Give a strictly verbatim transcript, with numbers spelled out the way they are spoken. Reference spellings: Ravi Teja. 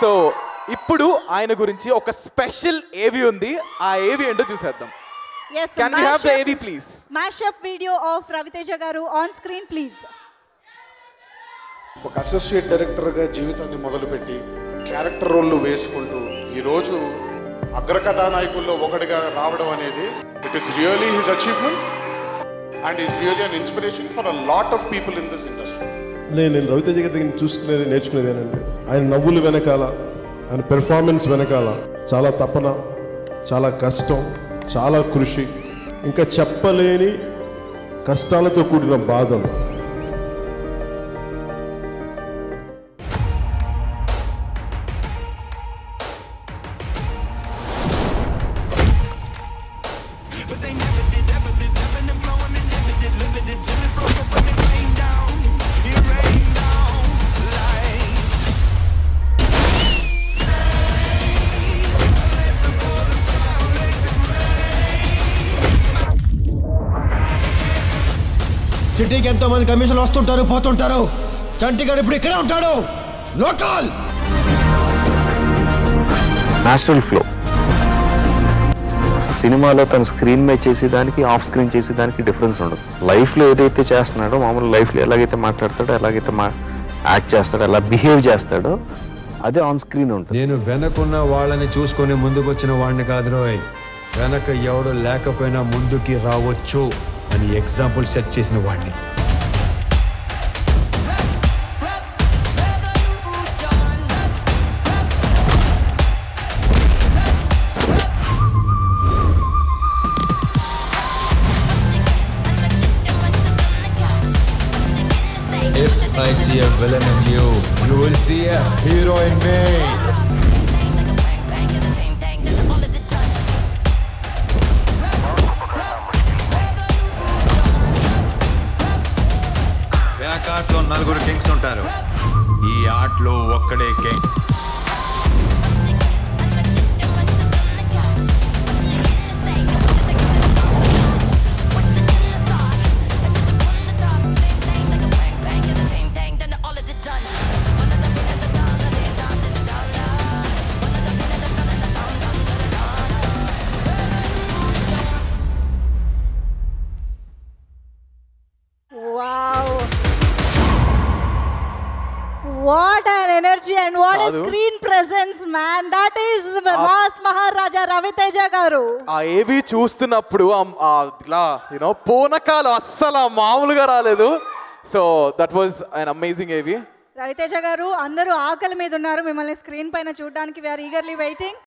So ఇప్పుడు ఆయన గురించి ఒక స్పెషల్ ఏవి ఉంది, ఆ ఏవి ఏంటో చూసేద్దాం. Yes, can we have the A V please? Mashup video of Ravi Teja garu on screen please. ఒక అసోసియేట్ డైరెక్టర్ గా జీవితాన్ని మొదలుపెట్టి క్యారెక్టర్ రోల్ వేసుకుంటూ ఈ రోజు అగ్రకథా నాయకుల్లో ఒకటిగా రావడం అనేది it is really his achievement and is really an inspiration for a lot of people in this industry. నేను రవి తేజ గారి దగ్గర చూసుకునేది నేర్చుకునేది ఏంటంటే ఆయన నవ్వులు వెనకాల ఆయన పెర్ఫార్మెన్స్ వెనకాల చాలా తపన, చాలా కష్టం, చాలా కృషి, ఇంకా చెప్పలేని కష్టాలతో కూడిన బాధలు. సిటీకి ఎంతో మంది కమిషన్లు వస్తుంటారు, పోతుంటారు. చంటిగాడు ఇప్పుడు ఇక్కడే ఉంటాడు. లోకల్ నేషనల్ ఫ్లో సినిమాలో తను స్క్రీన్ మీద చేసేదానికి, ఆఫ్ స్క్రీన్ చేసేదానికి డిఫరెన్స్ ఉండదు. లైఫ్లో ఏదైతే చేస్తున్నాడో, మామూలు లైఫ్లో ఎలాగైతే మాట్లాడతాడో, ఎలాగైతే మా యాక్ట్ చేస్తాడో, ఎలా బిహేవ్ చేస్తాడో అదే ఆన్ స్క్రీన్ ఉంటుంది. నేను వెనకున్న వాళ్ళని చూసుకొని ముందుకు వచ్చిన వాడిని కాదు రోయ్. వెనక ఎవడు లేకపోయినా ముందుకి రావచ్చు అని ఎగ్జాంపుల్ సెట్ చేసిన వాడిని. If I see a villain in you, you will see a hero in me. ఆర్ట్లో నలుగురు కింగ్స్ ఉంటారు, ఈ ఆర్ట్లో ఒక్కడే king. What an energy and what a screen presence, man. That is Mas Maharaja Ravi Teja garu. ఆ ఏవి చూస్తున్నప్పుడు అలా you know పోనకాలు అస్సలు మామూలుగా రాలేదు. So that was an amazing ఏవి. రవితేజ గారు, అందరూ ఆకలి మీద ఉన్నారు మిమ్మల్ని స్క్రీన్ పైన చూడడానికి. We are eagerly waiting.